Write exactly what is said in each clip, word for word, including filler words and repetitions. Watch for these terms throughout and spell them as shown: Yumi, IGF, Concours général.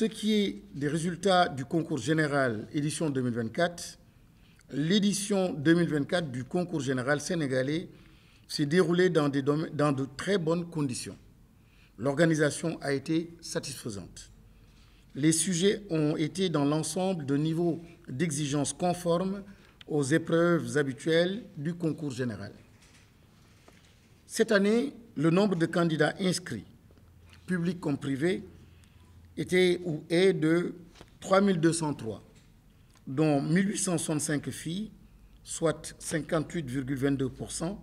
ce qui est des résultats du concours général édition deux mille vingt-quatre, l'édition deux mille vingt-quatre du concours général sénégalais s'est déroulée dans, des domaines, dans de très bonnes conditions. L'organisation a été satisfaisante. Les sujets ont été dans l'ensemble de niveaux d'exigence conformes aux épreuves habituelles du concours général. Cette année, le nombre de candidats inscrits, publics comme privés, était ou est de trois mille deux cent trois, dont mille huit cent soixante-cinq filles, soit cinquante-huit virgule vingt-deux pour cent,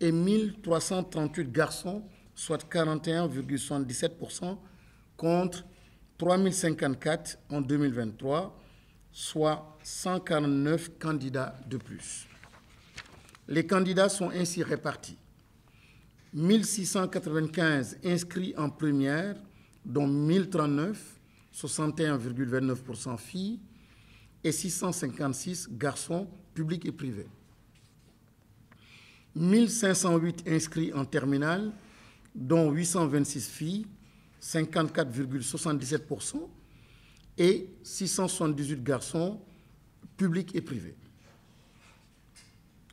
et mille trois cent trente-huit garçons, soit quarante et un virgule soixante-dix-sept pour cent, contre trois mille cinquante-quatre en deux mille vingt-trois, soit cent quarante-neuf candidats de plus. Les candidats sont ainsi répartis. mille six cent quatre-vingt-quinze inscrits en première, dont mille trente-neuf, soixante et un virgule vingt-neuf pour cent filles, et six cent cinquante-six garçons publics et privés. mille cinq cent huit inscrits en terminale, dont huit cent vingt-six filles, cinquante-quatre virgule soixante-dix-sept pour cent, et six cent soixante-dix-huit garçons publics et privés.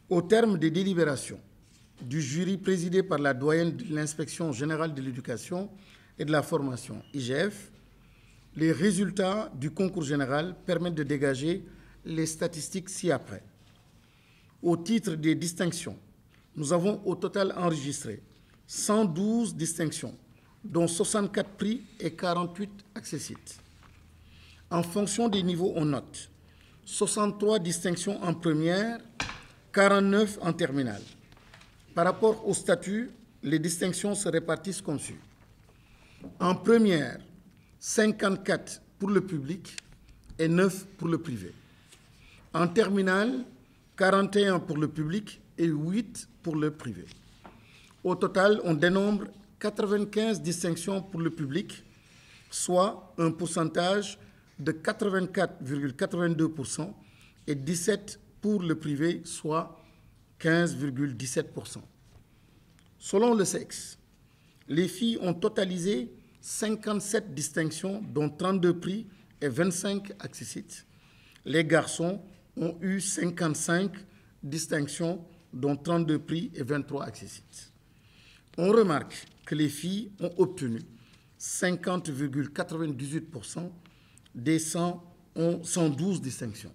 Au terme des délibérations du jury présidé par la doyenne de l'Inspection générale de l'éducation et de la formation, I G F, les résultats du concours général permettent de dégager les statistiques ci-après. Au titre des distinctions, nous avons au total enregistré cent douze distinctions, dont soixante-quatre prix et quarante-huit accessites. En fonction des niveaux, on note soixante-trois distinctions en première, quarante-neuf en terminale. Par rapport au statut, les distinctions se répartissent comme suit. En première, cinquante-quatre pour le public et neuf pour le privé. En terminale, quarante et un pour le public et huit pour le privé. Au total, on dénombre quatre-vingt-quinze distinctions pour le public, soit un pourcentage de quatre-vingt-quatre virgule quatre-vingt-deux pour cent et dix-sept pour le privé, soit quinze virgule dix-sept pour cent. Selon le sexe, les filles ont totalisé cinquante-sept distinctions, dont trente-deux prix et vingt-cinq accessites. Les garçons ont eu cinquante-cinq distinctions, dont trente-deux prix et vingt-trois accessites. On remarque que les filles ont obtenu cinquante virgule quatre-vingt-dix-huit pour cent des cent douze distinctions.